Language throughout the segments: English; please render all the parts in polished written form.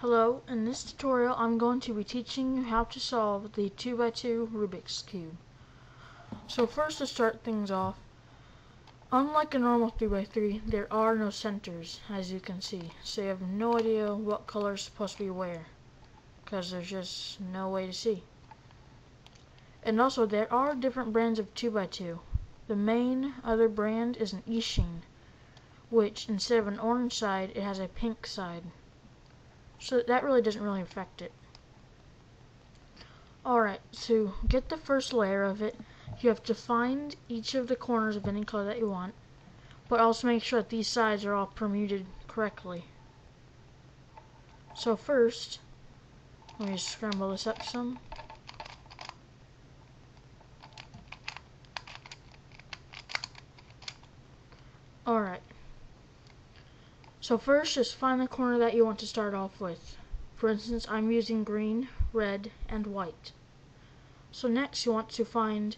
Hello, in this tutorial I'm going to be teaching you how to solve the 2x2 Rubik's Cube. So first, to start things off, unlike a normal 3x3, there are no centers, as you can see, so you have no idea what color is supposed to be where, because there's just no way to see. And also, there are different brands of 2x2. The main other brand is an Eshin, which instead of an orange side, it has a pink side. So that doesn't really affect it. Alright, so get the first layer of it. You have to find each of the corners of any color that you want, but also make sure that these sides are all permuted correctly. So first, let me scramble this up some. Alright. So first, just find the corner that you want to start off with. For instance, I'm using green, red, and white. So next, you want to find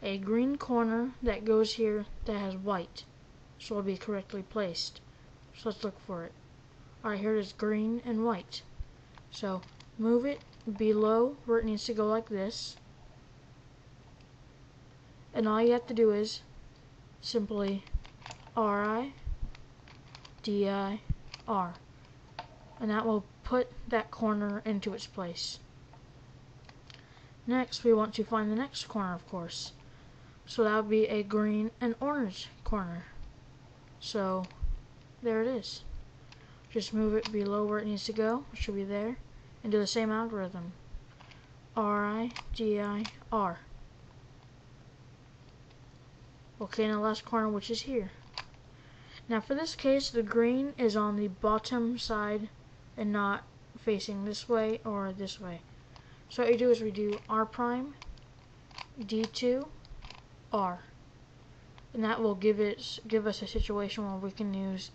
a green corner that goes here that has white, so it'll be correctly placed. So let's look for it. Alright, here it is, green and white. So move it below where it needs to go, like this. And all you have to do is simply RI. D-I-R, and that will put that corner into its place. Next, we want to find the next corner, of course, so that would be a green and orange corner. So there it is. Just move it below where it needs to go, it should be there, and do the same algorithm, R-I-D-I-R. Okay, and the last corner, which is here. Now for this case, the green is on the bottom side and not facing this way or this way. So what you do is we do R prime, D2, R. And that will give us a situation where we can use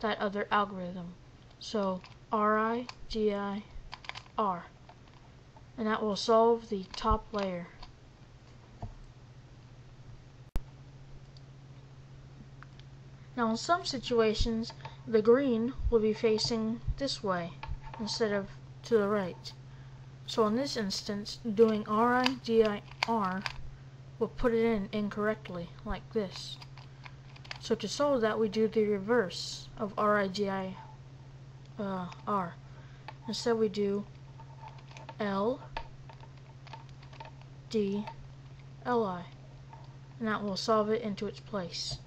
that other algorithm. So RI, DI, R. And that will solve the top layer. Now in some situations, the green will be facing this way instead of to the right. So in this instance, doing R-I-D-I-R will put it in incorrectly, like this. So to solve that, we do the reverse of R-I-D-I-R. Instead we do L-D-L-I, and that will solve it into its place.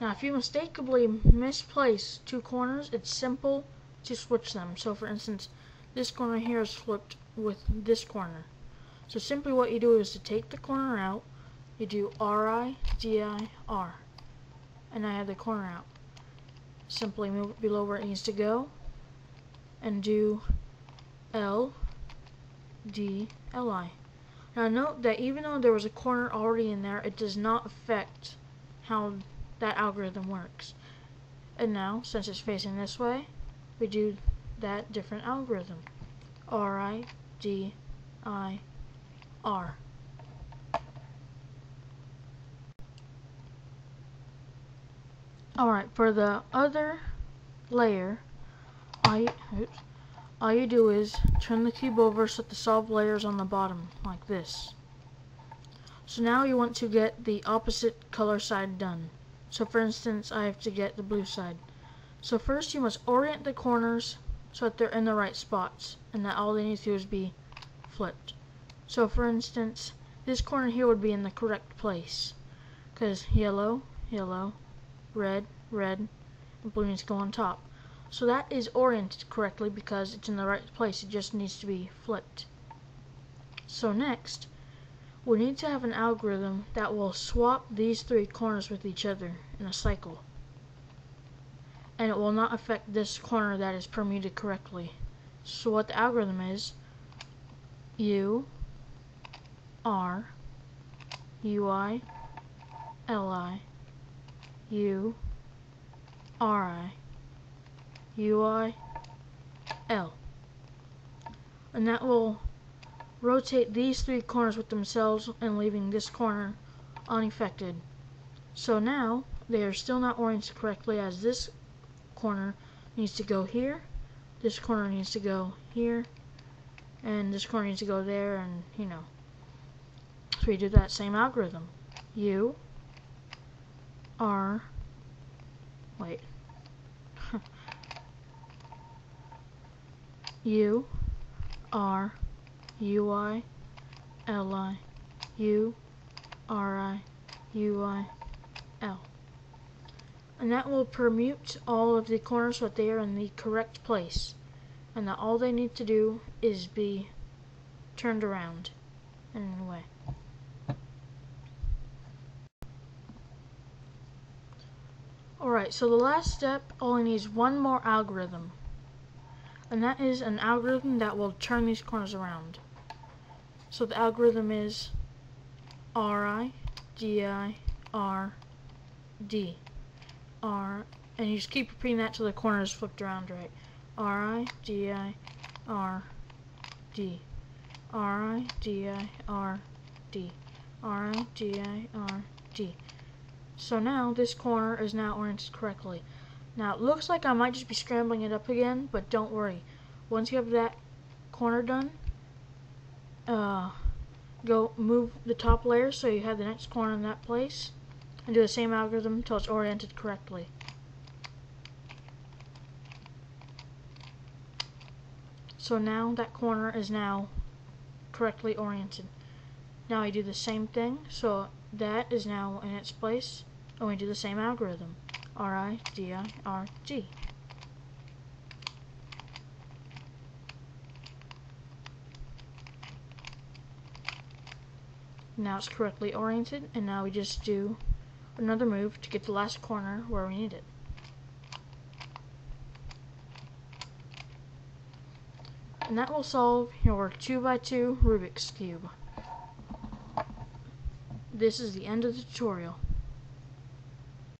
Now if you mistakenly misplace two corners, it's simple to switch them. So for instance, this corner here is flipped with this corner. So simply what you do is to take the corner out, you do R-I-D-I-R, and I have the corner out. Simply move it below where it needs to go, and do L-D-L-I. Now note that even though there was a corner already in there, it does not affect how that algorithm works. And now, since it's facing this way, we do that different algorithm, R-I-D-I-R. Alright, for the other layer, all you do is turn the cube over so that the solved layer is on the bottom, like this. So now you want to get the opposite color side done. So for instance, I have to get the blue side. So first you must orient the corners so that they're in the right spots, and that all they need to do is be flipped. So for instance, this corner here would be in the correct place, because yellow, yellow, red, red, and blue needs to go on top. So that is oriented correctly because it's in the right place, it just needs to be flipped. So next, we need to have an algorithm that will swap these three corners with each other in a cycle, and it will not affect this corner that is permuted correctly. So what the algorithm is, U, R, UI, LI, U, RI, UI, L, and that will rotate these three corners with themselves and leaving this corner unaffected. So now they are still not oriented correctly, as this corner needs to go here, this corner needs to go here, and this corner needs to go there, and you know. So we do that same algorithm. U R wait. U R U I L I U R I U I L. And that will permute all of the corners so that they are in the correct place, and that all they need to do is be turned around and away. Alright, so the last step only needs one more algorithm, and that is an algorithm that will turn these corners around. So the algorithm is RI, DI, R, D. R, and you just keep repeating that till the corner is flipped around right. R I D I R D. R I D I R D. R I D I R D. So now this corner is now oriented correctly. Now it looks like I might just be scrambling it up again, but don't worry. Once you have that corner done, go move the top layer so you have the next corner in that place, and do the same algorithm until it's oriented correctly. So now that corner is now correctly oriented. Now I do the same thing, so that is now in its place, and we do the same algorithm. RI, DI, RD. Now it's correctly oriented, and now we just do another move to get the last corner where we need it. And that will solve your 2x2 Rubik's Cube. This is the end of the tutorial.